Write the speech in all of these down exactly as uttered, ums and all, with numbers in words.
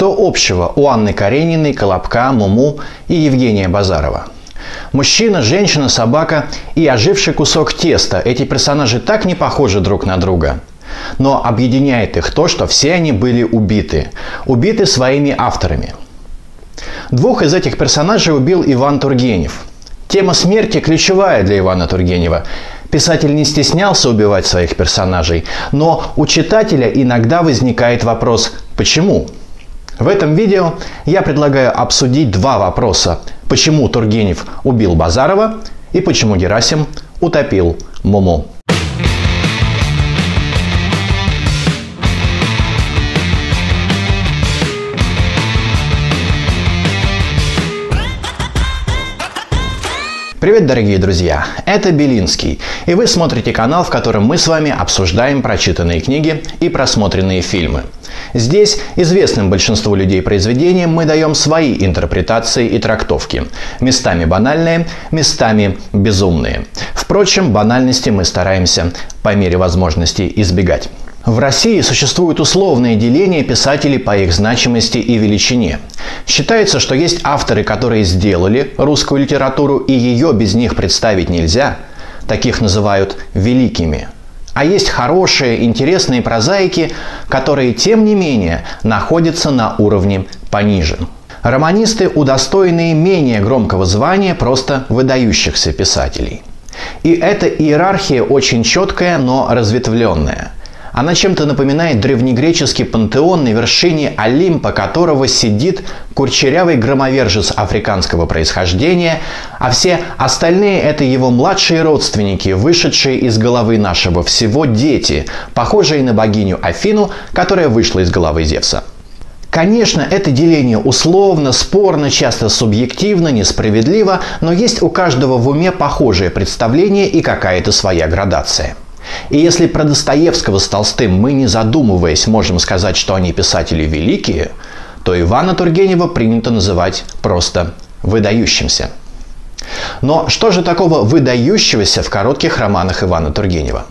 Что общего у Анны Карениной, Колобка, Муму и Евгения Базарова? Мужчина, женщина, собака и оживший кусок теста – эти персонажи так не похожи друг на друга. Но объединяет их то, что все они были убиты. Убиты своими авторами. Двух из этих персонажей убил Иван Тургенев. Тема смерти ключевая для Ивана Тургенева. Писатель не стеснялся убивать своих персонажей, но у читателя иногда возникает вопрос «почему?». В этом видео я предлагаю обсудить два вопроса: почему Тургенев убил Базарова и почему Герасим утопил Муму. Привет, дорогие друзья! Это Белинский, и вы смотрите канал, в котором мы с вами обсуждаем прочитанные книги и просмотренные фильмы. Здесь известным большинству людей произведениям мы даем свои интерпретации и трактовки. Местами банальные, местами безумные. Впрочем, банальности мы стараемся по мере возможности избегать. В России существуют условные деления писателей по их значимости и величине. Считается, что есть авторы, которые сделали русскую литературу, и ее без них представить нельзя. Таких называют «великими». А есть хорошие, интересные прозаики, которые, тем не менее, находятся на уровне пониже. Романисты, удостоенные менее громкого звания просто выдающихся писателей. И эта иерархия очень четкая, но разветвленная. Она чем-то напоминает древнегреческий пантеон, на вершине Олимпа которого сидит курчерявый громовержец африканского происхождения, а все остальные – это его младшие родственники, вышедшие из головы нашего всего дети, похожие на богиню Афину, которая вышла из головы Зевса. Конечно, это деление условно, спорно, часто субъективно, несправедливо, но есть у каждого в уме похожее представление и какая-то своя градация. И если про Достоевского с Толстым мы, не задумываясь, можем сказать, что они писатели великие, то Ивана Тургенева принято называть просто выдающимся. Но что же такого выдающегося в коротких романах Ивана Тургенева?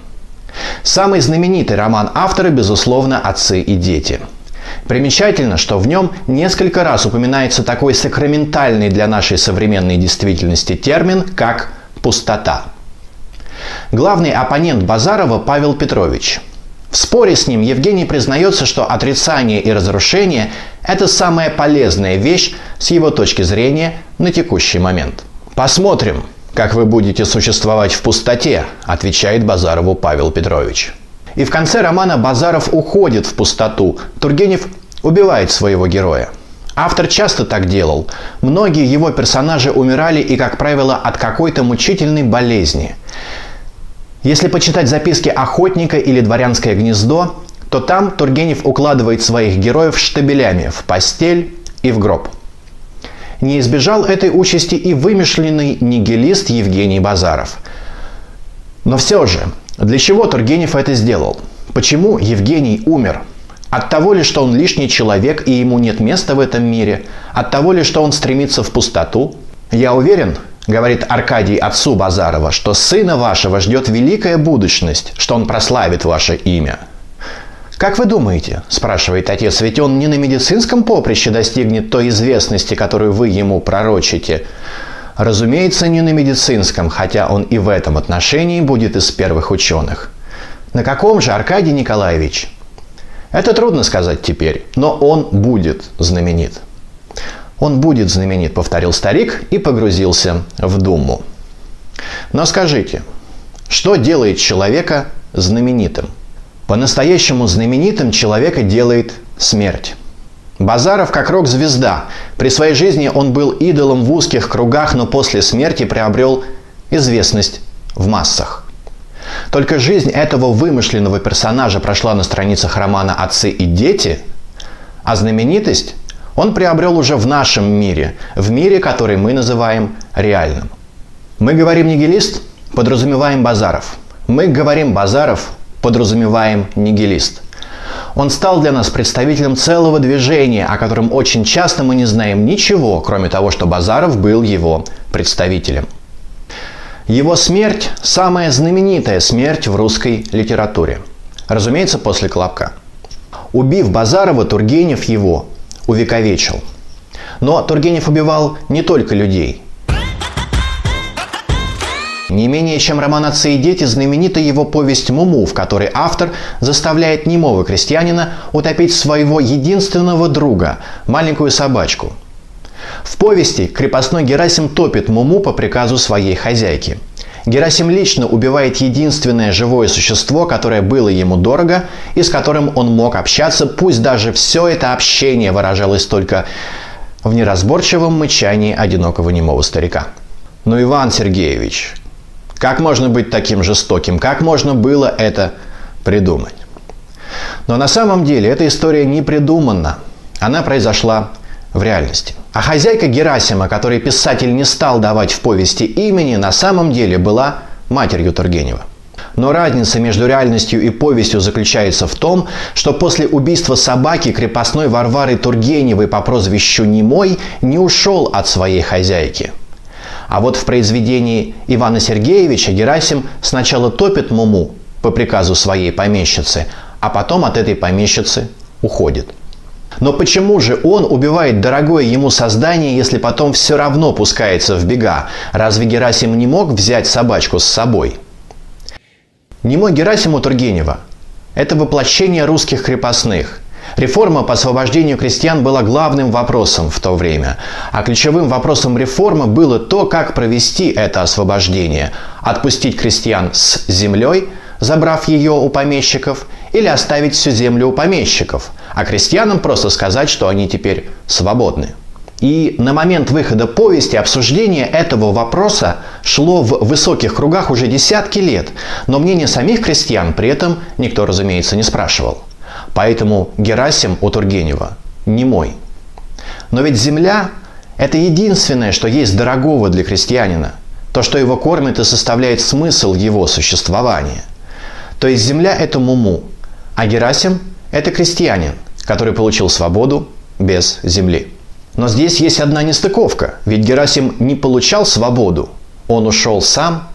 Самый знаменитый роман автора, безусловно, «Отцы и дети». Примечательно, что в нем несколько раз упоминается такой сакраментальный для нашей современной действительности термин, как «пустота». Главный оппонент Базарова – Павел Петрович. В споре с ним Евгений признается, что отрицание и разрушение – это самая полезная вещь с его точки зрения на текущий момент. «Посмотрим, как вы будете существовать в пустоте», – отвечает Базарову Павел Петрович. И в конце романа Базаров уходит в пустоту, Тургенев убивает своего героя. Автор часто так делал. Многие его персонажи умирали и, как правило, от какой-то мучительной болезни. Если почитать записки «Охотника» или «Дворянское гнездо», то там Тургенев укладывает своих героев штабелями в постель и в гроб. Не избежал этой участи и вымышленный нигилист Евгений Базаров. Но все же, для чего Тургенев это сделал? Почему Евгений умер? От того ли, что он лишний человек и ему нет места в этом мире? От того ли, что он стремится в пустоту? «Я уверен, — говорит Аркадий отцу Базарова, — что сына вашего ждет великая будущность, что он прославит ваше имя». «Как вы думаете, — спрашивает отец, — ведь он не на медицинском поприще достигнет той известности, которую вы ему пророчите?» Разумеется, не на медицинском, хотя он и в этом отношении будет из первых ученых. На каком же, Аркадий Николаевич? Это трудно сказать теперь, но он будет знаменит. «Он будет знаменит», — повторил старик и погрузился в думу. Но скажите, что делает человека знаменитым? По-настоящему знаменитым человека делает смерть. Базаров как рок-звезда. При своей жизни он был идолом в узких кругах, но после смерти приобрел известность в массах. Только жизнь этого вымышленного персонажа прошла на страницах романа «Отцы и дети», а знаменитость он приобрел уже в нашем мире, в мире, который мы называем реальным. Мы говорим «нигилист», подразумеваем Базаров. Мы говорим «Базаров», подразумеваем «нигилист». Он стал для нас представителем целого движения, о котором очень часто мы не знаем ничего, кроме того, что Базаров был его представителем. Его смерть – самая знаменитая смерть в русской литературе. Разумеется, после Колобка. Убив Базарова, Тургенев его увековечил. Но Тургенев убивал не только людей. Не менее чем роман «Отцы и дети» знаменита его повесть «Муму», в которой автор заставляет немого крестьянина утопить своего единственного друга – маленькую собачку. В повести крепостной Герасим топит Муму по приказу своей хозяйки. Герасим лично убивает единственное живое существо, которое было ему дорого и с которым он мог общаться, пусть даже все это общение выражалось только в неразборчивом мычании одинокого немого старика. Но, Иван Сергеевич, как можно быть таким жестоким? Как можно было это придумать? Но на самом деле эта история не придумана. Она произошла в реальности. А хозяйка Герасима, которой писатель не стал давать в повести имени, на самом деле была матерью Тургенева. Но разница между реальностью и повестью заключается в том, что после убийства собаки крепостной Варвары Тургеневой по прозвищу Немой не ушел от своей хозяйки. А вот в произведении Ивана Сергеевича Герасим сначала топит Муму по приказу своей помещицы, а потом от этой помещицы уходит. Но почему же он убивает дорогое ему создание, если потом все равно пускается в бега? Разве Герасим не мог взять собачку с собой? Немой Герасим у Тургенева – это воплощение русских крепостных. Реформа по освобождению крестьян была главным вопросом в то время. А ключевым вопросом реформы было то, как провести это освобождение – отпустить крестьян с землей, забрав ее у помещиков, или оставить всю землю у помещиков, а крестьянам просто сказать, что они теперь свободны. И на момент выхода повести обсуждение этого вопроса шло в высоких кругах уже десятки лет, но мнение самих крестьян при этом никто, разумеется, не спрашивал. Поэтому Герасим у Тургенева немой. Но ведь земля – это единственное, что есть дорогого для крестьянина, то, что его кормит и составляет смысл его существования. То есть земля – это Муму, а Герасим – это крестьянин, который получил свободу без земли. Но здесь есть одна нестыковка, ведь Герасим не получал свободу, он ушел сам.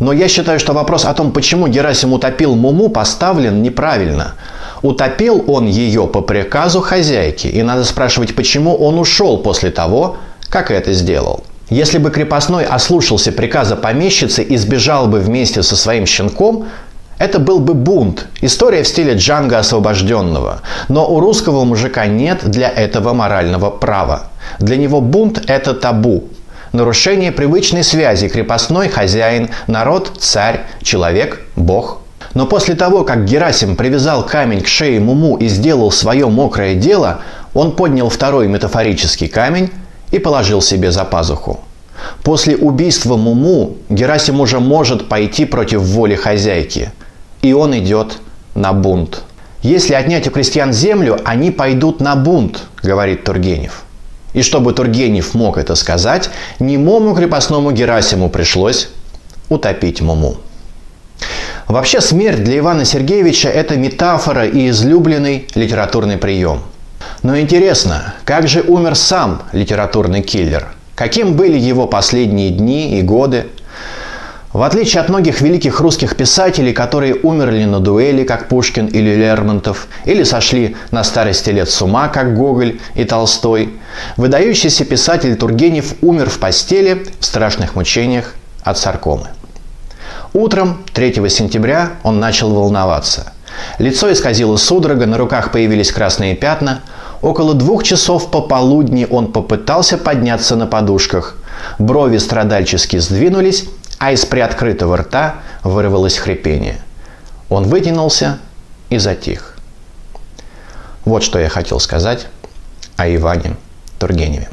Но я считаю, что вопрос о том, почему Герасим утопил Муму, поставлен неправильно. Утопил он ее по приказу хозяйки, и надо спрашивать, почему он ушел после того, как это сделал. Если бы крепостной ослушался приказа помещицы и сбежал бы вместе со своим щенком, это был бы бунт, история в стиле Джанго освобожденного. Но у русского мужика нет для этого морального права. Для него бунт – это табу. Нарушение привычной связи крепостной, хозяин, народ, царь, человек, бог. Но после того, как Герасим привязал камень к шее Муму и сделал свое мокрое дело, он поднял второй метафорический камень и положил себе за пазуху. После убийства Муму Герасим уже может пойти против воли хозяйки. И он идет на бунт. «Если отнять у крестьян землю, они пойдут на бунт», – говорит Тургенев. И чтобы Тургенев мог это сказать, немому крепостному Герасиму пришлось утопить Муму. Вообще смерть для Ивана Сергеевича – это метафора и излюбленный литературный прием. Но интересно, как же умер сам литературный киллер? Каким были его последние дни и годы? В отличие от многих великих русских писателей, которые умерли на дуэли, как Пушкин или Лермонтов, или сошли на старости лет с ума, как Гоголь и Толстой, выдающийся писатель Тургенев умер в постели в страшных мучениях от саркомы. Утром третьего сентября он начал волноваться. Лицо исказило судорога, на руках появились красные пятна. Около двух часов пополудни он попытался подняться на подушках. Брови страдальчески сдвинулись, а из приоткрытого рта вырвалось хрипение. Он вытянулся и затих. Вот что я хотел сказать о Иване Тургеневе.